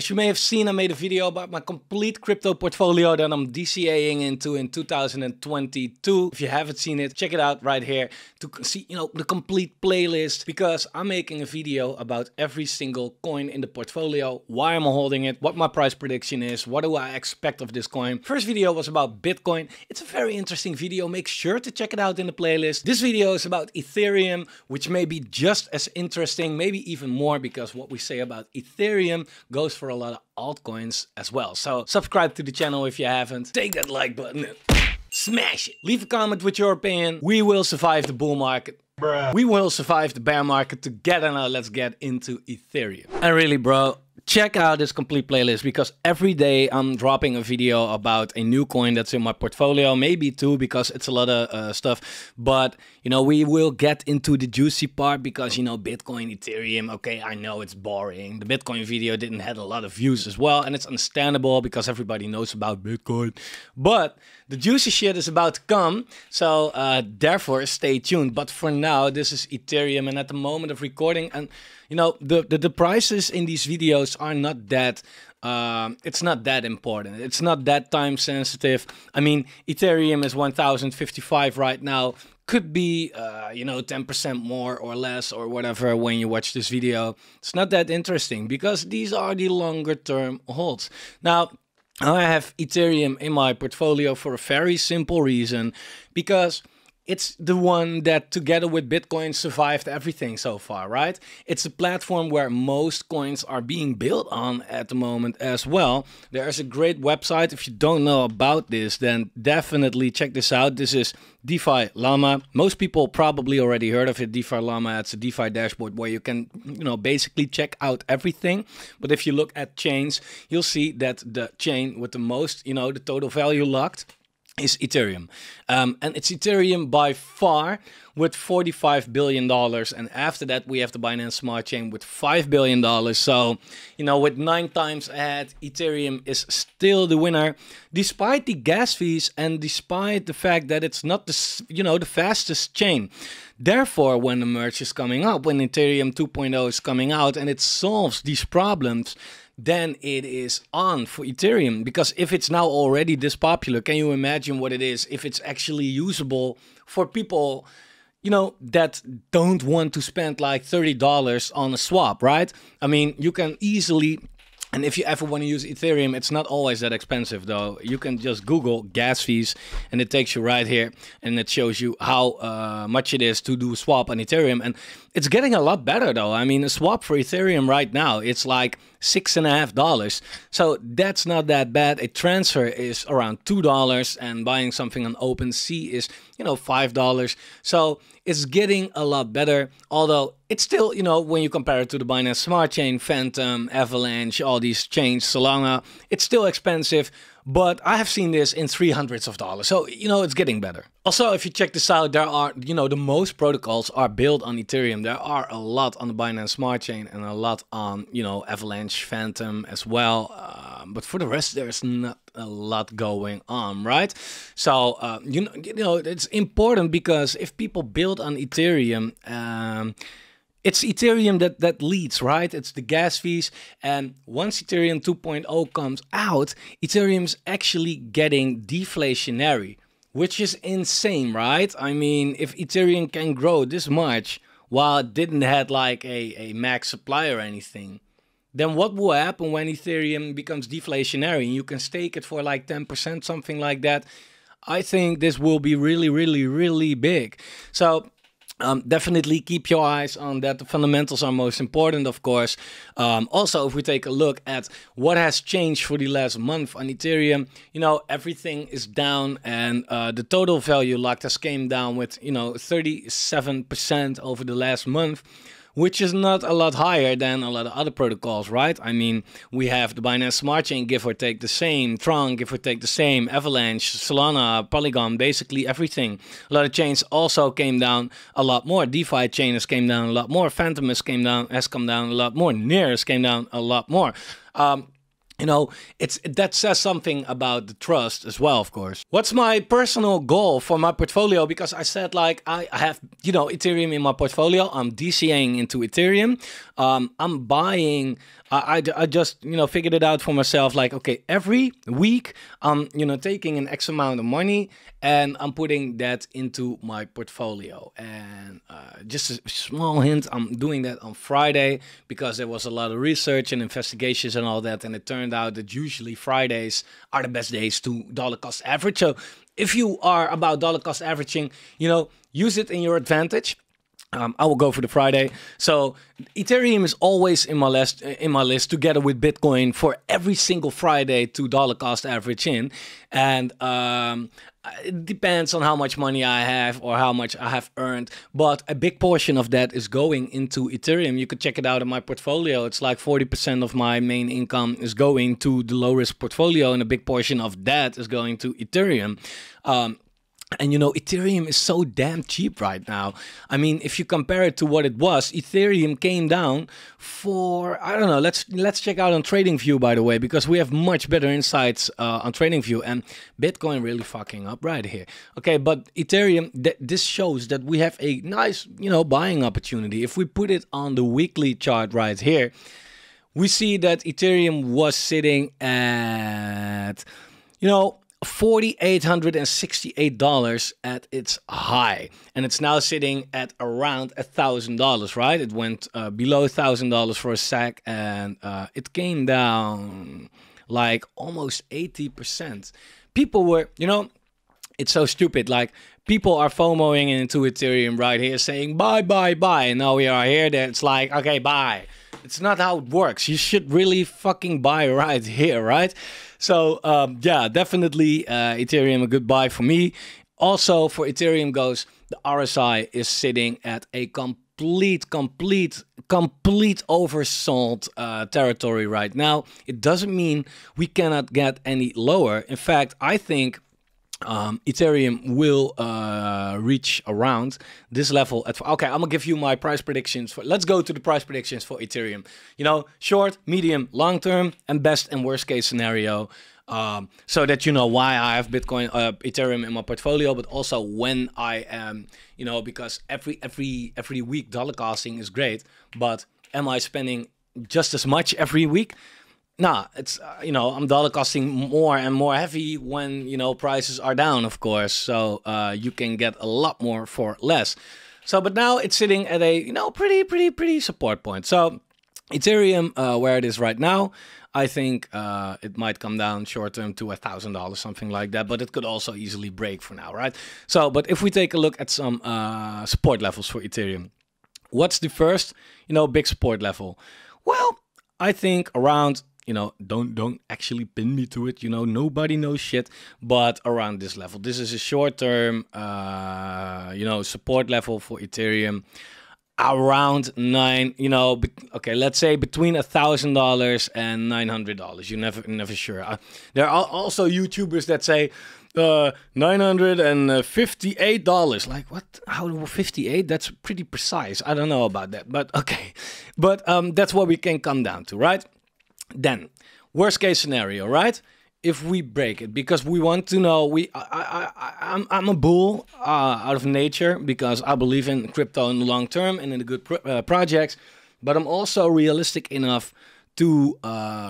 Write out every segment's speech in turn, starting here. As you may have seen, I made a video about my complete crypto portfolio that I'm DCAing into in 2022. If you haven't seen it, check it out right here to see, you know, the complete playlist, because I'm making a video about every single coin in the portfolio, why I'm holding it, what my price prediction is, what do I expect of this coin. First video was about Bitcoin. It's a very interesting video. Make sure to check it out in the playlist. This video is about Ethereum, which may be just as interesting, maybe even more, because what we say about Ethereum goes for a lot of altcoins as well. So subscribe to the channel if you haven't. Take that like button and smash it. Leave a comment with your opinion. We will survive the bull market. Bruh. We will survive the bear market together. Now let's get into Ethereum. And really, bro, check out this complete playlist, because every day I'm dropping a video about a new coin that's in my portfolio, maybe two, because it's a lot of stuff. But, you know, we will get into the juicy part because, you know, Bitcoin, Ethereum, okay, I know it's boring. The Bitcoin video didn't have a lot of views as well, and it's understandable because everybody knows about Bitcoin. But the juicy shit is about to come, so therefore stay tuned. But for now, this is Ethereum, and at the moment of recording, and, you know, the prices in these videos are not that it's not that important, it's not that time sensitive. I mean, Ethereum is 1055 right now, could be you know, 10% more or less or whatever when you watch this video. It's not that interesting because these are the longer term holds. Now I have Ethereum in my portfolio for a very simple reason, because it's the one that, together with Bitcoin, survived everything so far, right? It's a platform where most coins are being built on at the moment as well. There's a great website. If you don't know about this, then definitely check this out. This is DeFi Llama. Most people probably already heard of it, DeFi Llama. It's a DeFi dashboard where you can, you know, basically check out everything. But if you look at chains, you'll see that the chain with the most, you know, the total value locked is Ethereum, and it's Ethereum by far with $45 billion, and after that we have the Binance Smart Chain with $5 billion. So, you know, with 9 times ahead, Ethereum is still the winner, despite the gas fees and despite the fact that it's not the, you know, the fastest chain. Therefore, when the merge is coming up, when Ethereum 2.0 is coming out and it solves these problems, then it is on for Ethereum. Because if it's now already this popular, can you imagine what it is if it's actually usable for people, you know, that don't want to spend like $30 on a swap, right? I mean, you can easily, and if you ever want to use Ethereum, it's not always that expensive though. You can just Google gas fees and it takes you right here, and it shows you how much it is to do a swap on Ethereum. And it's getting a lot better though. I mean, a swap for Ethereum right now, it's like $6.50. So that's not that bad. A transfer is around $2, and buying something on OpenSea is, you know, $5. So it's getting a lot better. Although it's still, you know, when you compare it to the Binance Smart Chain, Phantom, Avalanche, all these chains, Solana, it's still expensive. But I have seen this in $300s. So, you know, it's getting better. Also, if you check this out, there are, you know, the most protocols are built on Ethereum. There are a lot on the Binance Smart Chain and a lot on, you know, Avalanche, Phantom as well. But for the rest, there's not a lot going on, right? So, you know, it's important because if people build on Ethereum, it's Ethereum that leads, right? It's the gas fees. And once Ethereum 2.0 comes out, Ethereum's actually getting deflationary, which is insane, right? I mean, if Ethereum can grow this much while it didn't have like a max supply or anything, then what will happen when Ethereum becomes deflationary and you can stake it for like 10%, something like that? I think this will be really, really, really big. So, definitely keep your eyes on that. The fundamentals are most important, of course. Also, if we take a look at what has changed for the last month on Ethereum, you know, everything is down, and the total value locked has came down with, you know, 37% over the last month, which is not a lot higher than a lot of other protocols, right? I mean, we have the Binance Smart Chain, give or take the same, Tron, give or take the same, Avalanche, Solana, Polygon, basically everything. A lot of chains also came down a lot more. DeFi chain has came down a lot more. Phantom has come down a lot more. Near has came down a lot more. You know, that says something about the trust as well, of course. What's my personal goal for my portfolio? Because I said, like, I have, you know, Ethereum in my portfolio. I'm DCAing into Ethereum. I'm buying I just, you know, figured it out for myself, like, okay, every week I'm, you know, taking an X amount of money and I'm putting that into my portfolio. And just a small hint, I'm doing that on Friday because there was a lot of research and investigations and all that, and it turned out that usually Fridays are the best days to dollar cost average. So if you are about dollar cost averaging, you know, use it in your advantage. I will go for the Friday. So Ethereum is always in my list, together with Bitcoin, for every single Friday to dollar cost average in. And it depends on how much money I have or how much I have earned. But a big portion of that is going into Ethereum. You can check it out in my portfolio. It's like 40% of my main income is going to the low risk portfolio, and a big portion of that is going to Ethereum. And, you know, Ethereum is so damn cheap right now. I mean, if you compare it to what it was, Ethereum came down for, I don't know, let's check out on TradingView, by the way, because we have much better insights on TradingView, and Bitcoin really fucking up right here. Okay, but Ethereum, this shows that we have a nice, you know, buying opportunity. If we put it on the weekly chart right here, we see that Ethereum was sitting at, you know, $4,868 at its high, and it's now sitting at around $1,000, right? It went below $1,000 for a sec, and it came down like almost 80%. People were, you know, it's so stupid, like people are FOMOing into Ethereum right here, saying buy, buy, buy, and now we are here that it's like, okay, buy. It's not how it works. You should really fucking buy right here, right? So yeah, definitely Ethereum a good buy for me. Also for Ethereum goes, the RSI is sitting at a complete oversold territory right now. It doesn't mean we cannot get any lower. In fact, I think Ethereum will reach around this level at, okay, I'm gonna give you my price predictions for, let's go to the price predictions for Ethereum, you know, short, medium, long term, and best and worst case scenario, so that you know why I have Bitcoin, Ethereum in my portfolio, but also when I am, you know, because every week dollar costing is great, but am I spending just as much every week? Nah, it's, you know, I'm dollar costing more and more heavy when, you know, prices are down, of course. So you can get a lot more for less. So, but now it's sitting at a, you know, pretty support point. So Ethereum, where it is right now, I think it might come down short term to $1,000, something like that. But it could also easily break for now, right? So, but if we take a look at some support levels for Ethereum, what's the first, you know, big support level? Well, I think around, you know, don't actually pin me to it, you know, nobody knows shit, but around this level, this is a short term, you know, support level for Ethereum, around $900, you know, okay, let's say between $1,000 and $900. You're never sure. There are also YouTubers that say $958, like, what, how 58? That's pretty precise. I don't know about that, but okay, but that's what we can come down to, right? Then, worst case scenario, right? If we break it, because we want to know, I'm a bull out of nature, because I believe in crypto in the long term and in the good projects, but I'm also realistic enough to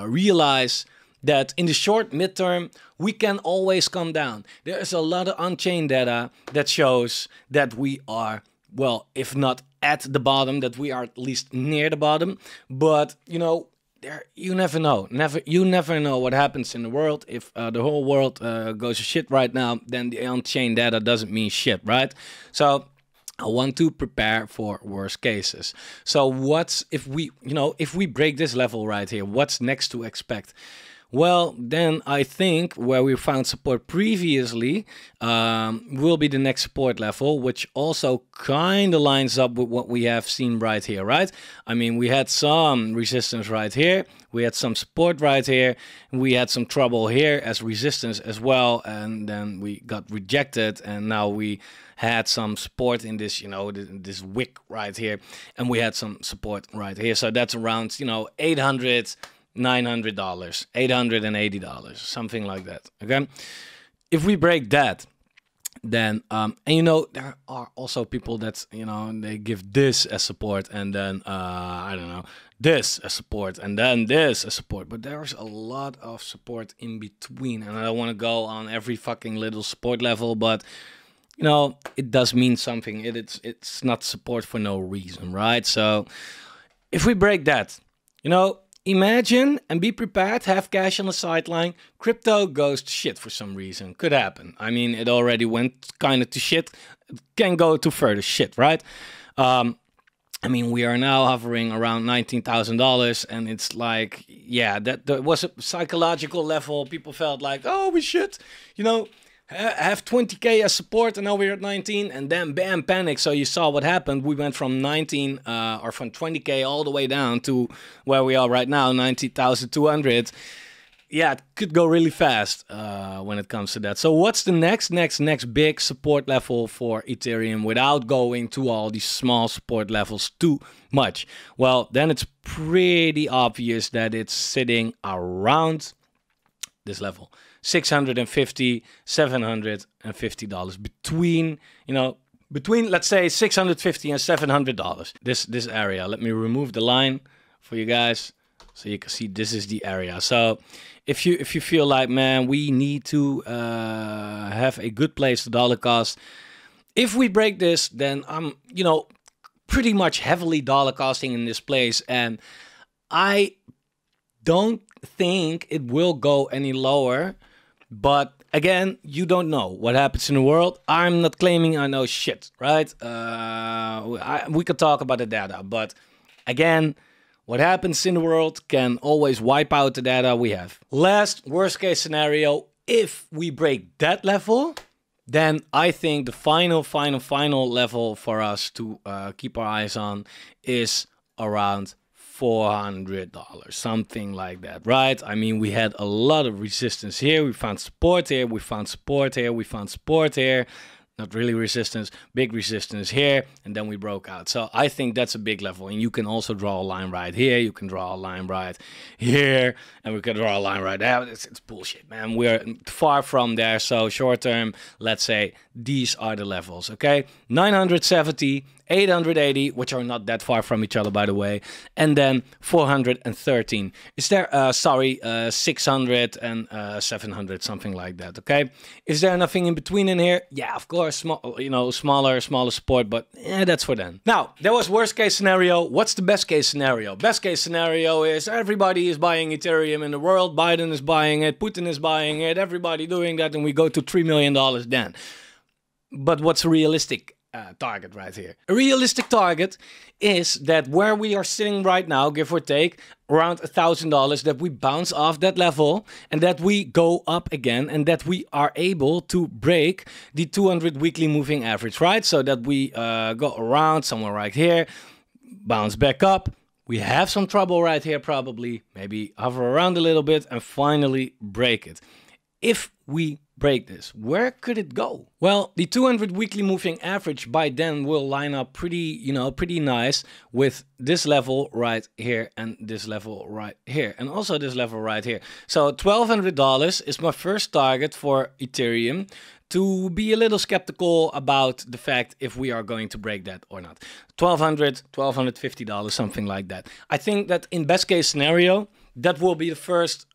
realize that in the short, midterm, we can always come down. There is a lot of on-chain data that shows that we are, well, if not at the bottom, that we are at least near the bottom, but, you know, there, you never know. You never know what happens in the world. If the whole world goes to shit right now, then the on-chain data doesn't mean shit, right? So I want to prepare for worst cases. So what's, if we, you know, if we break this level right here, what's next to expect? Well, then I think where we found support previously will be the next support level, which also kind of lines up with what we have seen right here, right? I mean, we had some resistance right here. We had some support right here. We had some trouble here as resistance as well. And then we got rejected. And now we had some support in this, you know, this wick right here. And we had some support right here. So that's around, you know, $800. $900, $880, something like that. Okay, if we break that, then and you know, there are also people that, you know, they give this as support, and then I don't know, this as support and then this as support, but there's a lot of support in between, and I don't want to go on every fucking little support level, but you know, it does mean something. It's not support for no reason, right? So if we break that, you know, imagine and be prepared, have cash on the sideline, crypto goes to shit for some reason. Could happen. I mean, it already went kind of to shit. It can go to further shit, right? I mean, we are now hovering around $19,000, and it's like, yeah, that was a psychological level. People felt like, oh, we should, you know, have 20K as support, and now we're at 19, and then bam, panic. So you saw what happened. We went from 20K all the way down to where we are right now, 90,200. Yeah, it could go really fast when it comes to that. So what's the next big support level for Ethereum without going to all these small support levels too much? Well, then it's pretty obvious that it's sitting around this level, $650, $750, between, you know, between, let's say, $650 and $700, this area. Let me remove the line for you guys so you can see this is the area. So if you feel like, man, we need to have a good place to dollar cost, if we break this, then I'm, you know, pretty much heavily dollar costing in this place, and I don't think it will go any lower. But again, you don't know what happens in the world. I'm not claiming I know shit, right? We could talk about the data, but again, what happens in the world can always wipe out the data we have. Last worst case scenario, if we break that level, then I think the final level for us to keep our eyes on is around $400, something like that, right? I mean, we had a lot of resistance here. We found support here. We found support here. We found support here. Not really resistance, big resistance here, and then we broke out. So I think that's a big level, and you can also draw a line right here. You can draw a line right here, and we can draw a line right there. It's bullshit, man. We're far from there. So short term, let's say these are the levels, okay? 970, 880, which are not that far from each other, by the way, and then 413. Is there, 600 and 700, something like that, okay? Is there nothing in between in here? Yeah, of course, small, you know, smaller support, but that's for then. Now, that was worst case scenario. What's the best case scenario? Best case scenario is everybody is buying Ethereum in the world, Biden is buying it, Putin is buying it, everybody doing that, and we go to $3 million then. But what's realistic? Target right here. A realistic target is that where we are sitting right now, give or take, around $1,000, that we bounce off that level and that we go up again and that we are able to break the 200 weekly moving average, right? So that we go around somewhere right here, bounce back up. We have some trouble right here probably, maybe hover around a little bit and finally break it. If we break this, where could it go? Well, the 200 weekly moving average by then will line up pretty, you know, pretty nice with this level right here and this level right here and also this level right here. So $1,200 is my first target for Ethereum to be a little skeptical about the fact if we are going to break that or not. $1,200, $1,250, something like that. I think that in best case scenario, that will be the first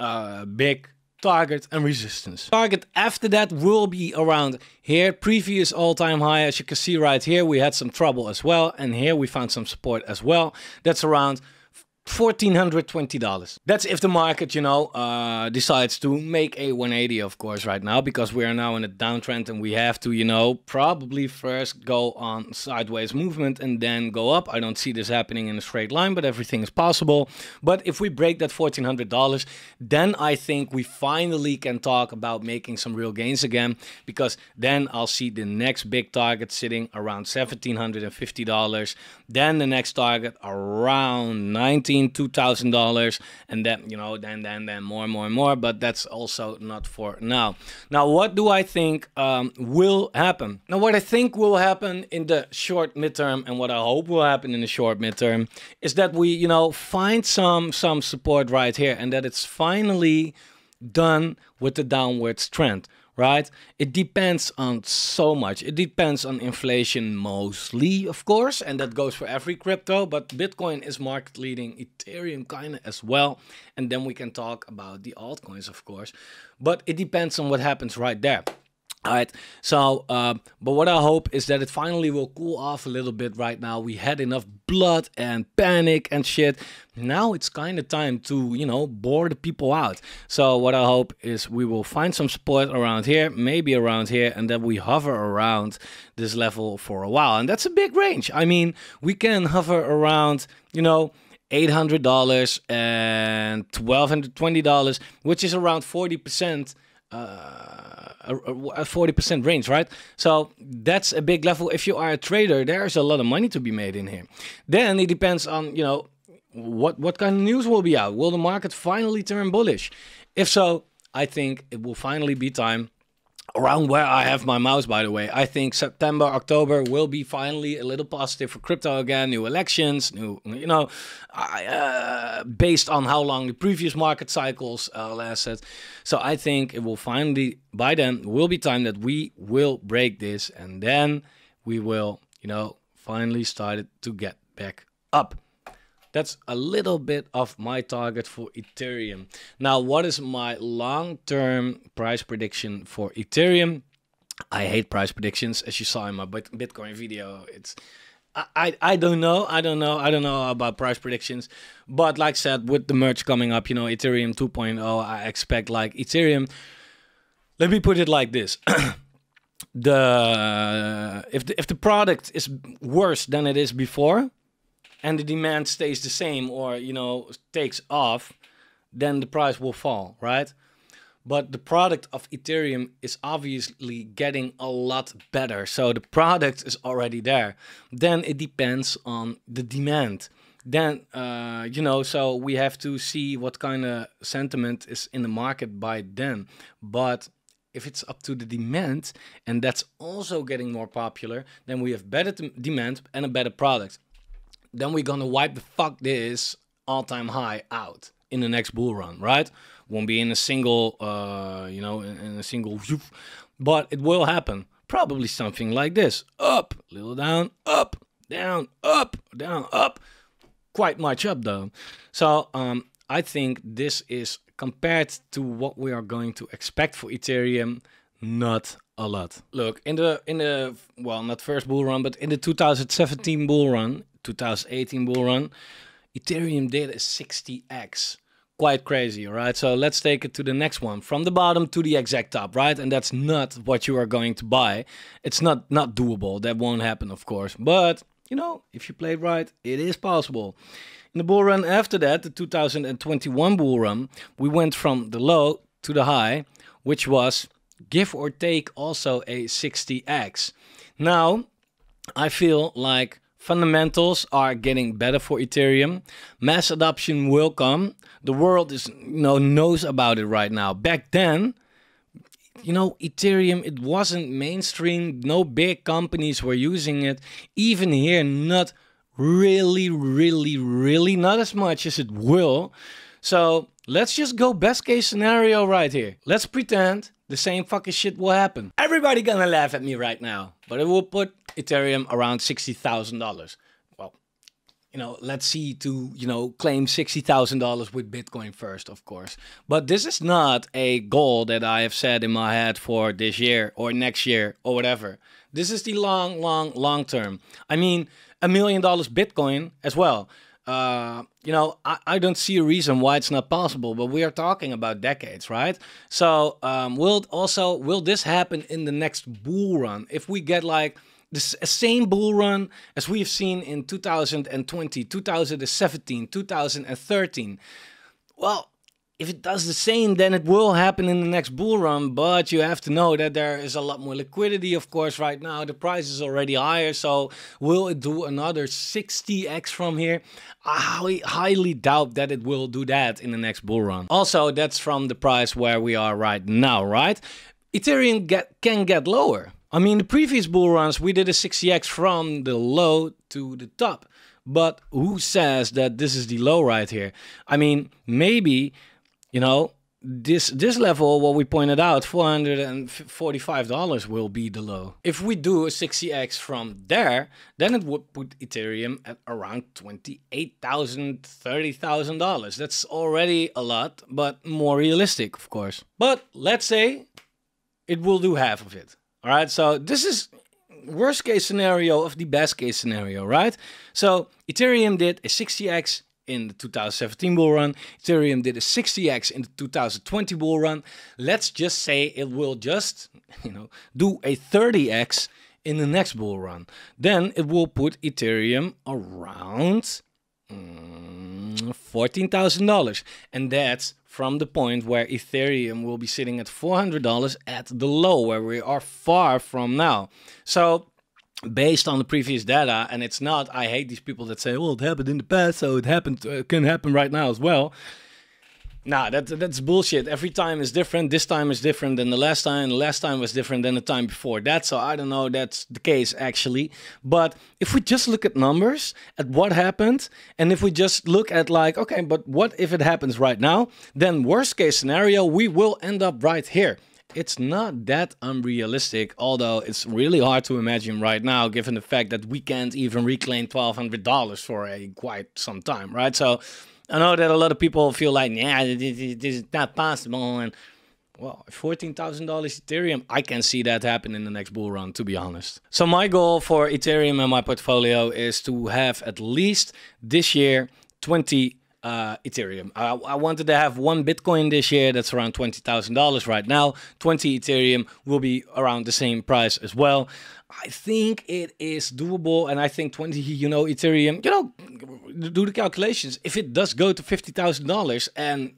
big target and resistance. Target after that will be around here. Previous all-time high, as you can see right here, we had some trouble as well. And here we found some support as well. That's around $1,420. That's if the market, you know, decides to make a 180, of course, right now, because we are now in a downtrend and we have to, you know, probably first go on sideways movement and then go up. I don't see this happening in a straight line, but everything is possible. But if we break that $1,400, then I think we finally can talk about making some real gains again, because then I'll see the next big target sitting around $1,750. Then the next target around $2,000, and then, you know, then more, but that's also not for now. Now, what do I think will happen? Now, what I think will happen in the short midterm, and what I hope will happen in the short midterm, is that we, you know, find some support right here, and that it's finally done with the downwards trend. right? It depends on so much. It depends on inflation mostly, of course, and that goes for every crypto, but Bitcoin is market leading, Ethereum kind of as well. And then we can talk about the altcoins, of course, but it depends on what happens right there. All right, so, but what I hope is that it finally will cool off a little bit right now. We had enough blood and panic and shit. Now it's kind of time to, you know, bore the people out. So what I hope is we will find some support around here, maybe around here, and then we hover around this level for a while. And that's a big range. I mean, we can hover around, you know, $800 and $1,220, which is around 40%. 40% range, right? So that's a big level. If you are a trader, there's a lot of money to be made in here. Then it depends on, you know, what kind of news will be out. Will the market finally turn bullish? If so, I think it will finally be time around where I have my mouse, by the way. I think September, October will be finally a little positive for crypto again. New elections, new, you know, based on how long the previous market cycles lasted. So I think it will finally, by then, will be time that we will break this. And then we will, you know, finally started to get back up. That's a little bit of my target for Ethereum. Now, what is my long-term price prediction for Ethereum? I hate price predictions, as you saw in my Bitcoin video. It's I don't know about price predictions. But like I said, with the merge coming up, you know, Ethereum 2.0, I expect like Ethereum. Let me put it like this. If the product is worse than it is before, and the demand stays the same or, you know, takes off, then the price will fall, right? But the product of Ethereum is obviously getting a lot better. So the product is already there. Then it depends on the demand. Then, you know, so we have to see what kind of sentiment is in the market by then. But if it's up to the demand, and that's also getting more popular, then we have better demand and a better product. Then we're gonna wipe the fuck this all-time high out in the next bull run, right? Won't be in a single, you know, in a single, but it will happen. Probably something like this: up, little down, up, down, up, down, up. Quite much up though. So I think this is, compared to what we are going to expect for Ethereum, not a lot. Look, in the well, not first bull run, but in the 2017 bull run. 2018 bull run, Ethereum did a 60x. Quite crazy, right? So let's take it to the next one, from the bottom to the exact top, right? And that's not what you are going to buy. It's not doable. That won't happen, of course. But, you know, if you played right, it is possible. In the bull run after that, the 2021 bull run, we went from the low to the high, which was, give or take, also a 60x. Now, I feel like fundamentals are getting better for Ethereum. Mass adoption will come. The world is, you know, knows about it right now. Back then, you know, Ethereum, it wasn't mainstream. No big companies were using it. Even here, not really, really, really, not as much as it will. So let's just go best case scenario right here. Let's pretend the same fucking shit will happen. Everybody gonna laugh at me right now, but it will put Ethereum around $60,000. Well, you know, let's see to, you know, claim $60,000 with Bitcoin first, of course. But this is not a goal that I have set in my head for this year or next year or whatever. This is the long term. I mean, $1 million Bitcoin as well. You know, I don't see a reason why it's not possible, but we are talking about decades, right? So will this happen in the next bull run? If we get like this same bull run as we've seen in 2020, 2017, 2013, well, if it does the same, then it will happen in the next bull run. But you have to know that there is a lot more liquidity, of course, right now. The price is already higher. So will it do another 60x from here? I highly doubt that it will do that in the next bull run. Also, that's from the price where we are right now, right? Ethereum can get lower. I mean, the previous bull runs, we did a 60x from the low to the top. But who says that this is the low right here? I mean, maybe, you know, this level, what we pointed out, $445 will be the low. If we do a 60x from there, then it would put Ethereum at around $28,000, $30,000. That's already a lot, but more realistic, of course. But let's say it will do half of it. All right, so this is worst case scenario of the best case scenario, right? So Ethereum did a 60x in the 2017 bull run. Ethereum did a 60x in the 2020 bull run. Let's just say it will just, you know, do a 30x in the next bull run. Then it will put Ethereum around $14,000, and that's from the point where Ethereum will be sitting at $400 at the low, where we are far from now. So based on the previous data, and it's not, I hate these people that say, well, it happened in the past, so it happened, can happen right now as well. Nah, that's bullshit. Every time is different. This time is different than the last time. The last time was different than the time before that. So I don't know that's the case, actually. But if we just look at numbers, at what happened, and if we just look at like, okay, but what if it happens right now? Then worst case scenario, we will end up right here. It's not that unrealistic, although it's really hard to imagine right now, given the fact that we can't even reclaim $1,200 for a quite some time, right? So I know that a lot of people feel like, yeah, this is not possible. And well, $14,000 Ethereum, I can see that happen in the next bull run, to be honest. So my goal for Ethereum and my portfolio is to have at least this year 20 Ethereum. I wanted to have 1 Bitcoin this year. That's around $20,000 right now. 20 Ethereum will be around the same price as well. I think it is doable, and I think 20, you know, Ethereum, you know, do the calculations. If it does go to $50,000 and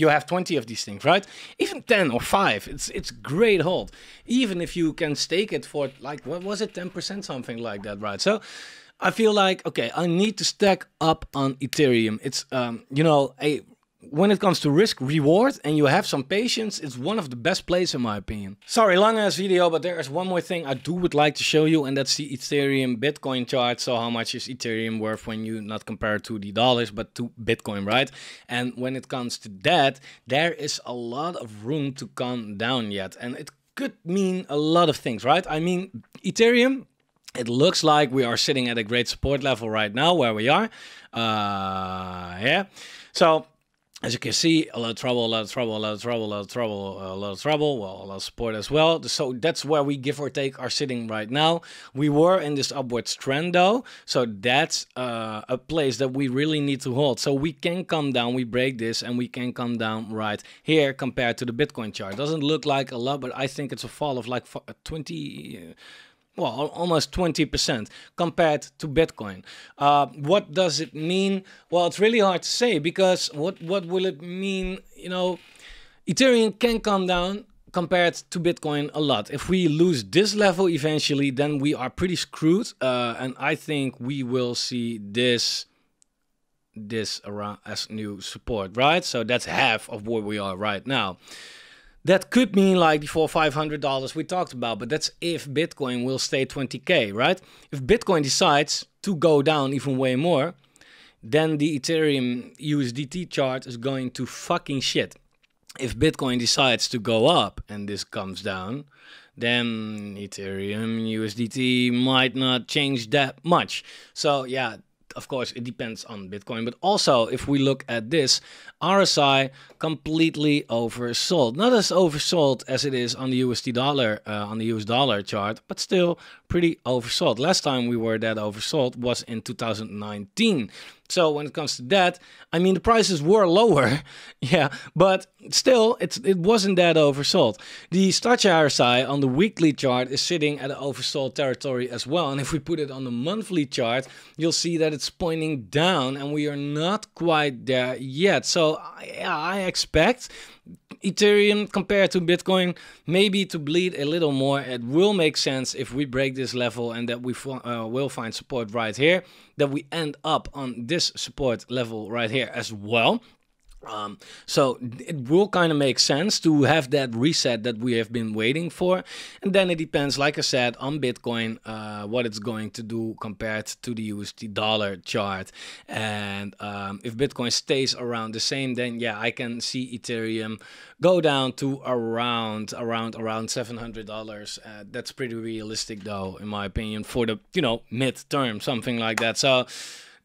you have 20 of these things, right? Even 10 or 5, it's great hold. Even if you can stake it for like, what was it, 10%, something like that, right? So I feel like, okay, I need to stack up on Ethereum. It's, you know, when it comes to risk reward and you have some patience, it's one of the best plays in my opinion. Sorry, long ass video, but there is one more thing I would like to show you, and that's the Ethereum Bitcoin chart. So how much is Ethereum worth when you not compare it to the dollars, but to Bitcoin, right? And when it comes to that, there is a lot of room to come down yet. And it could mean a lot of things, right? I mean, Ethereum, it looks like we are sitting at a great support level right now where we are. Yeah. So as you can see, a lot of trouble, a lot of trouble, a lot of trouble, a lot of trouble, a lot of trouble, well, a lot of support as well. So that's where we give or take are sitting right now. We were in this upwards trend though. So that's a place that we really need to hold. So we can come down, we break this, and we can come down right here compared to the Bitcoin chart. Doesn't look like a lot, but I think it's a fall of like 20... well, almost 20% compared to Bitcoin. What does it mean? Well, it's really hard to say, because what will it mean? You know, Ethereum can come down compared to Bitcoin a lot. If we lose this level eventually, then we are pretty screwed. And I think we will see this around as new support, right? So that's half of where we are right now. That could mean like the $400 or $500 we talked about, but that's if Bitcoin will stay 20K, right? If Bitcoin decides to go down even way more, then the Ethereum USDT chart is going to fucking shit. If Bitcoin decides to go up and this comes down, then Ethereum USDT might not change that much. So yeah, of course, it depends on Bitcoin, but also if we look at this, RSI completely oversold. Not as oversold as it is on the USD dollar, on the US dollar chart, but still pretty oversold. Last time we were that oversold was in 2019. So when it comes to that, I mean, the prices were lower, yeah, but still, it wasn't that oversold. The Startje RSI on the weekly chart is sitting at an oversold territory as well, and if we put it on the monthly chart, you'll see that it's pointing down, and we are not quite there yet. So yeah, I expect Ethereum compared to Bitcoin maybe to bleed a little more. It will make sense if we break this level and that we will find support right here, that we end up on this support level right here as well. So it will kind of make sense to have that reset that we have been waiting for. And then it depends, like I said, on Bitcoin, what it's going to do compared to the USD dollar chart. And if Bitcoin stays around the same, then yeah, I can see Ethereum go down to around $700. That's pretty realistic though, in my opinion, for the, you know, midterm, something like that. So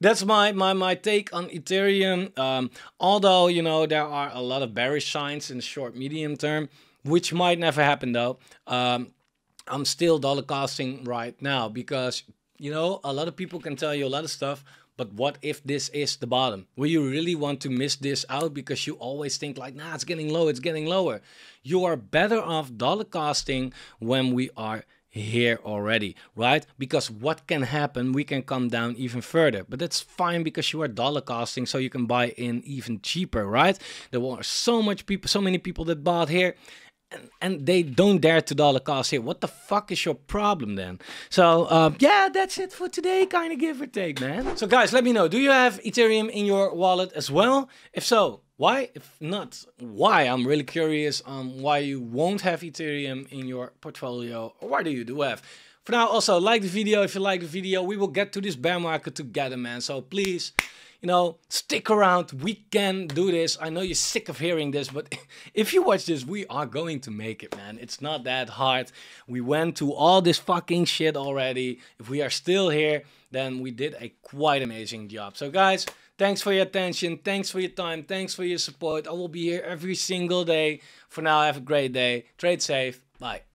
that's my take on Ethereum. Although, you know, there are a lot of bearish signs in the short, medium term, which might never happen though. I'm still dollar costing right now because, you know, a lot of people can tell you a lot of stuff, but what if this is the bottom? Will you really want to miss this out because you always think like, nah, it's getting low, it's getting lower. You are better off dollar costing when we are here already, right? Because what can happen, we can come down even further, but that's fine because you are dollar costing, so you can buy in even cheaper, right? There were so many people that bought here, and they don't dare to dollar cost here. What the fuck is your problem then? So yeah, that's it for today, kind of give or take, man. So guys, let me know, do you have Ethereum in your wallet as well? If so, why? If not, why? I'm really curious on why you won't have Ethereum in your portfolio, or why do you have? For now, also like the video if you like the video. We will get to this bear market together, man. So please, you know, stick around. We can do this. I know you're sick of hearing this, but if you watch this, we are going to make it, man. It's not that hard. We went to all this fucking shit already. If we are still here, then we did a quite amazing job. So guys, thanks for your attention. Thanks for your time. Thanks for your support. I will be here every single day. For now, have a great day. Trade safe. Bye.